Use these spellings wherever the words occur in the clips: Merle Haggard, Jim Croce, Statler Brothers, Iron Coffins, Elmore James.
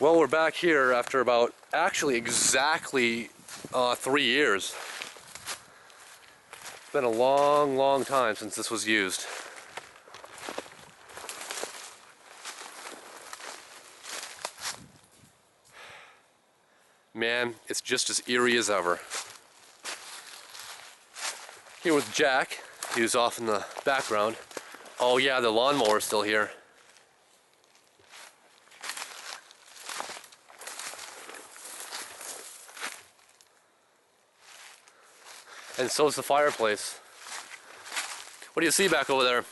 Well, we're back here after about exactly 3 years. It's been a long, long time since this was used. Man, it's just as eerie as ever. Here with Jack, he was off in the background. Oh yeah, the lawnmower's still here. And so's the fireplace. What do you see back over there?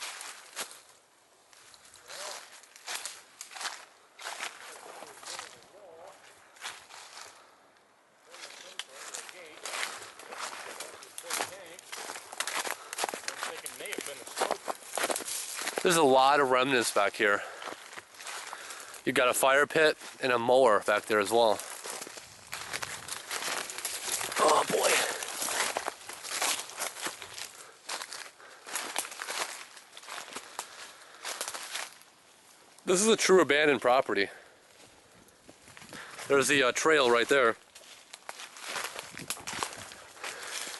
There's a lot of remnants back here. You've got a fire pit and a mower back there as well. Oh boy. This is a true abandoned property. There's the trail right there.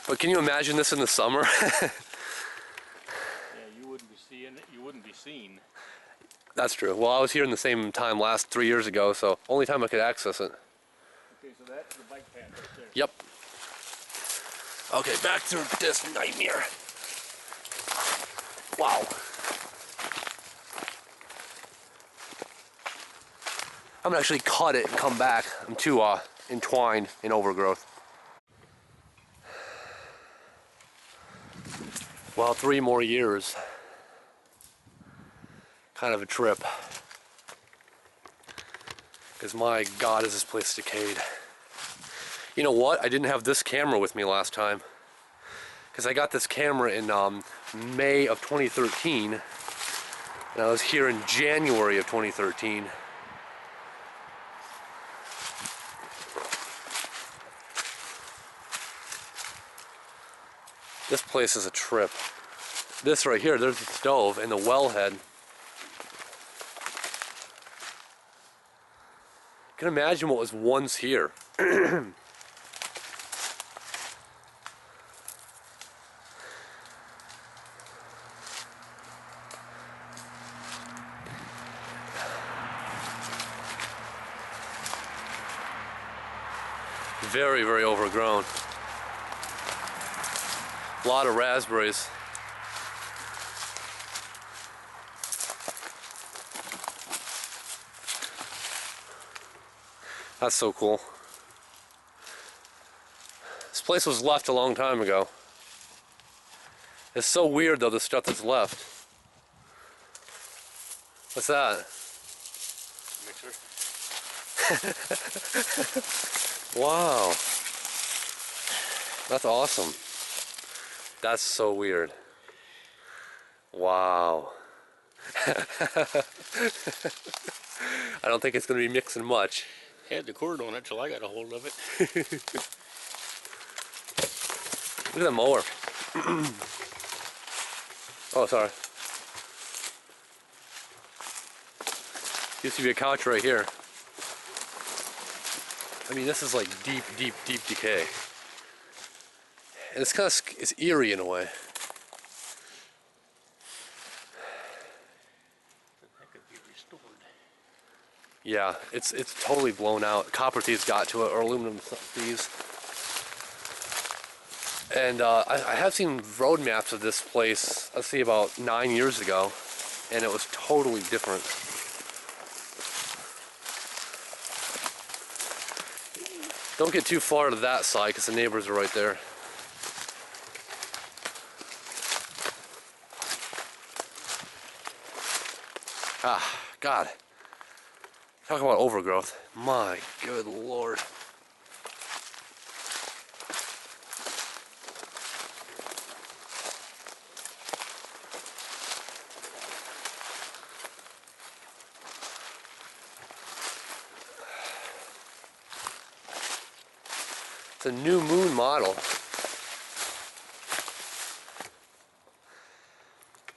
But can you imagine this in the summer? Seen. That's true. Well, I was here in the same time last 3 years ago, so only time I could access it. Okay, so that's the bike path right there. Yep. Okay, back through this nightmare. Wow. I'm gonna actually cut it and come back. I'm too entwined in overgrowth. Well, 3 more years. Kind of a trip, because my God, is this place decayed. You know what? I didn't have this camera with me last time, because I got this camera in May of 2013, and I was here in January of 2013. This place is a trip. This right here, there's the stove and the wellhead. I can imagine what was once here. Very, very overgrown. A lot of raspberries. That's so cool. This place was left a long time ago. It's so weird though, the stuff that's left. What's that? Mixer. Wow. That's awesome. That's so weird. Wow. I don't think it's going to be mixing much. Had the cord on it till I got a hold of it. Look at that mower. Oh, sorry. Used to be a couch right here. I mean, this is like deep, deep, deep decay. And it's kind of it's eerie in a way. Yeah, it's totally blown out. Copper thieves got to it, or aluminum thieves. And I have seen road maps of this place, let's see, about 9 years ago, and it was totally different. Don't get too far to that side, because the neighbors are right there. Ah, God. Talk about overgrowth. My good Lord. It's a new moon model.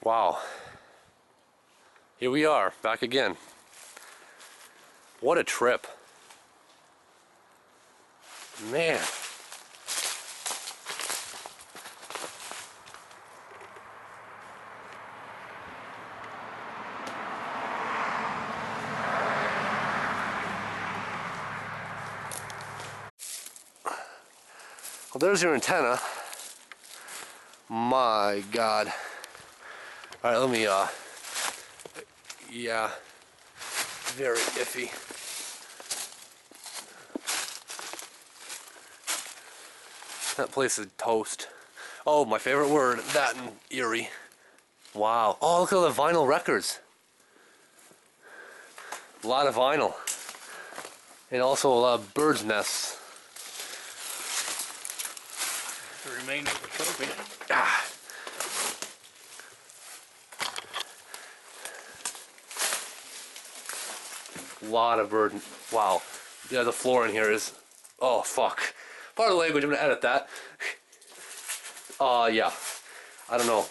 Wow. Here we are, back again. What a trip. Man. Well, there's your antenna. My God. All right, let me, yeah, very iffy. That place is toast. Oh, my favorite word, that and eerie. Wow. Oh, look at all the vinyl records. A lot of vinyl. And also a lot of birds' nests. The remainder of the trophy. Ah. Lot of burden. Wow. Yeah, the floor in here is, oh fuck. Part of the language, I'm gonna edit that. Yeah. I don't know.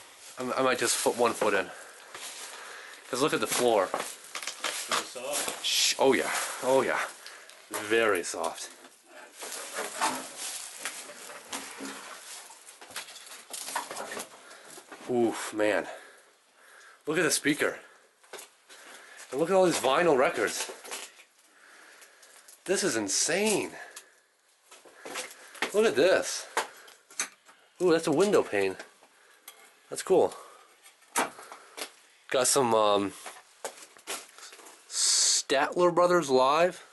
I might just put one foot in. Cause look at the floor. Very soft. Shh. Oh yeah. Oh yeah. Very soft. Oof, man. Look at the speaker. And look at all these vinyl records. This is insane. Look at this. Ooh, that's a window pane. That's cool. Got some Statler Brothers Live.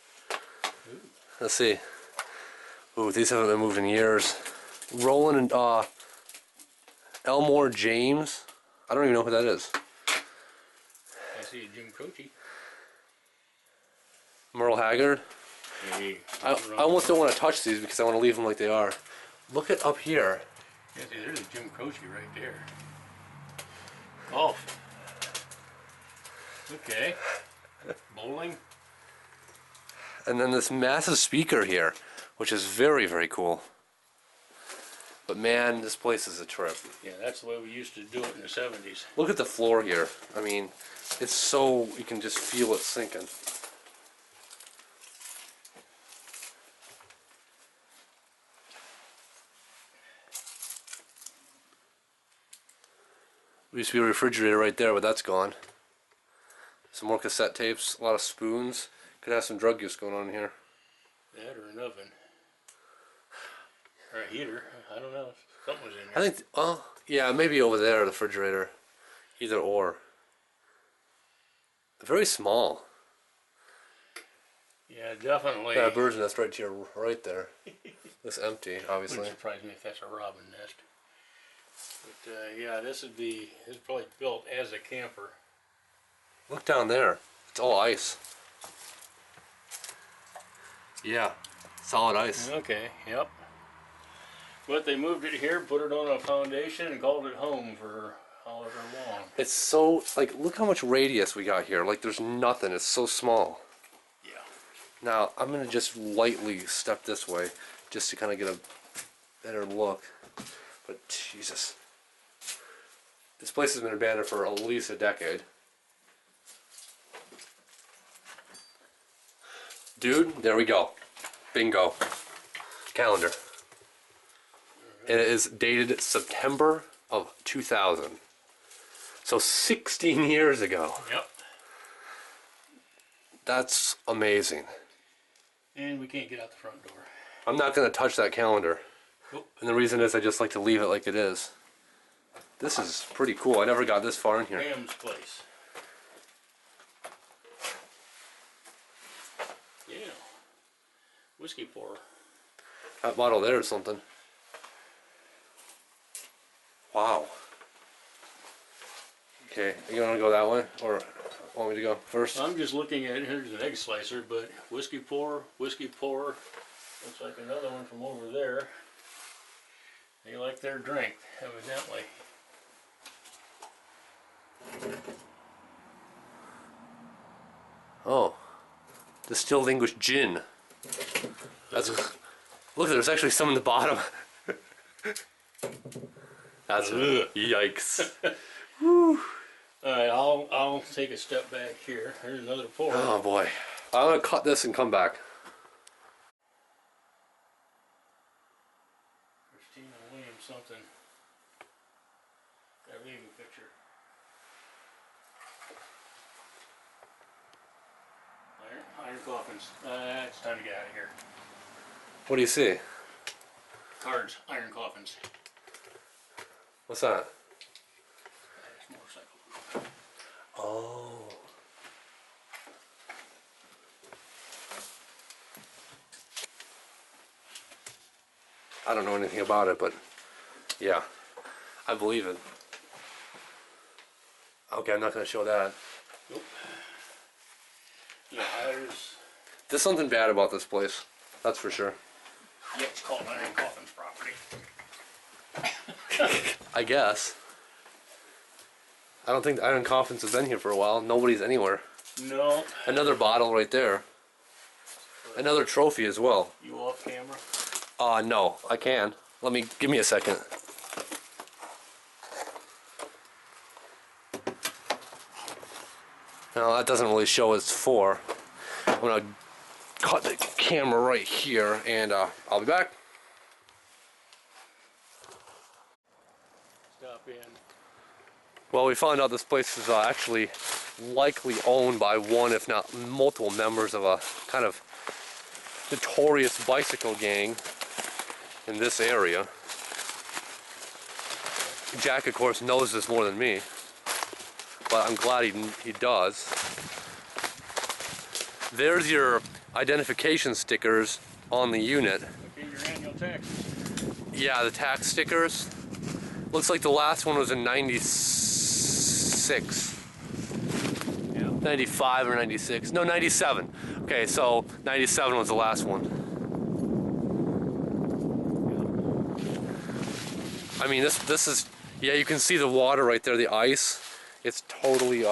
Let's see. Ooh, these haven't been moved in years. Roland and Elmore James. I don't even know who that is. I see Jim Croce. Merle Haggard. Hey, I almost don't want to touch these because I want to leave them like they are. Look at up here. Yeah, see, there's a Jim Croce right there. Golf. Okay. Bowling. And then this massive speaker here, which is very, very cool. But man, this place is a trip. Yeah, that's the way we used to do it in the 70s. Look at the floor here. I mean, it's so, you can just feel it sinking. There used to be a refrigerator right there, but that's gone. Some more cassette tapes, a lot of spoons. Could have some drug use going on here. That or an oven. Or a heater. I don't know. Something was in there. I think, oh, yeah, maybe over there, the refrigerator. Either or. Very small. Yeah, definitely. That bird's nest right to your right there. It's empty, obviously. Wouldn't surprise me if that's a robin nest. But yeah, this is probably built as a camper. Look down there. It's all ice. Yeah, solid ice. Okay, yep. But they moved it here, put it on a foundation, and called it home for however long. It's so, like, look how much radius we got here. Like, there's nothing. It's so small. Yeah. Now, I'm going to just lightly step this way just to kind of get a better look. But, Jesus. This place has been abandoned for at least a decade. Dude, there we go. Bingo. Calendar. And it is dated September of 2000. So 16 years ago. Yep. That's amazing. And we can't get out the front door. I'm not going to touch that calendar. Nope. And the reason is I just like to leave it like it is. This is pretty cool. I never got this far in here. Graham's place. Yeah. Whiskey pour. That bottle there is something. Wow. Okay, you want to go that way, or want me to go first? I'm just looking at, here's an egg slicer, but whiskey pour, looks like another one from over there. They like their drink, evidently. Oh, distilled English gin. That's, look, there's actually some in the bottom. That's yikes. Whew. All right, I'll take a step back here. Here's another pour. Oh boy. I'm gonna cut this and come back. Iron Coffins. It's time to get out of here. What do you see? Cards, Iron Coffins. What's that? That's a motorcycle. Oh. I don't know anything about it, but yeah, I believe it. Okay, I'm not going to show that. Nope. Yeah, there's something bad about this place, that's for sure. Yeah, it's called Iron Coffin's property. I guess. I don't think the Iron Coffins have been here for a while. Nobody's anywhere. No. Another bottle right there. Another trophy as well. You off camera? No, I can. Give me a second. No, that doesn't really show it's for. I'm gonna cut the camera right here and I'll be back. Stop in. Well, we found out this place is actually likely owned by one, if not multiple members of a kind of notorious bicycle gang in this area. Jack, of course, knows this more than me, but I'm glad he does. There's your identification stickers on the unit. Okay, your annual taxes. Yeah, the tax stickers. Looks like the last one was in 96. Yeah. 95 or 96. No, 97. Okay, so 97 was the last one. I mean, this is, yeah, you can see the water right there, the ice. It's totally,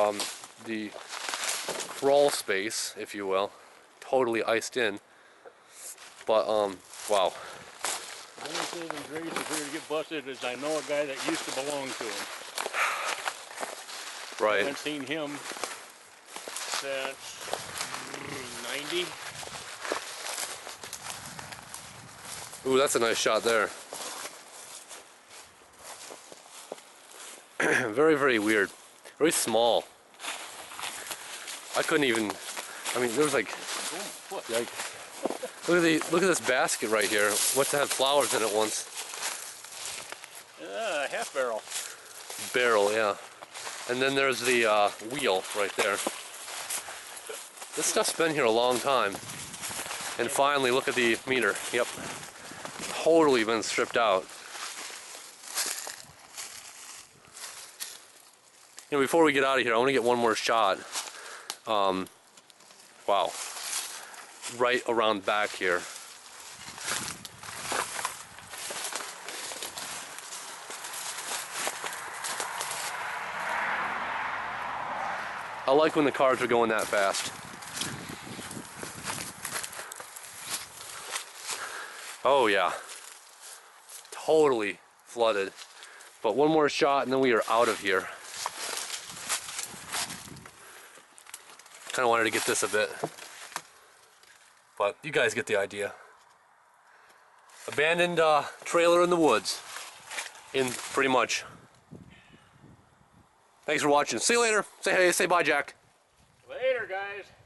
the crawl space, if you will, totally iced in. But, wow. The only saving grace if we were to get busted is I know a guy that used to belong to him. Right. I haven't seen him since 90. Ooh, that's a nice shot there. Very, very weird. Very small. I couldn't even. I mean, there was like. Like look at this basket right here. What's that had flowers in it once? Half barrel. Barrel, yeah. And then there's the wheel right there. This stuff's been here a long time. And finally, look at the meter. Yep. Totally been stripped out. You know, before we get out of here, I want to get one more shot. Wow. Right around back here. I like when the cars are going that fast. Oh yeah. Totally flooded. But one more shot and then we are out of here. Kind of wanted to get this a bit, but you guys get the idea. Abandoned trailer in the woods, in pretty much. Thanks for watching. See you later. Say hey, say bye, Jack. Later, guys.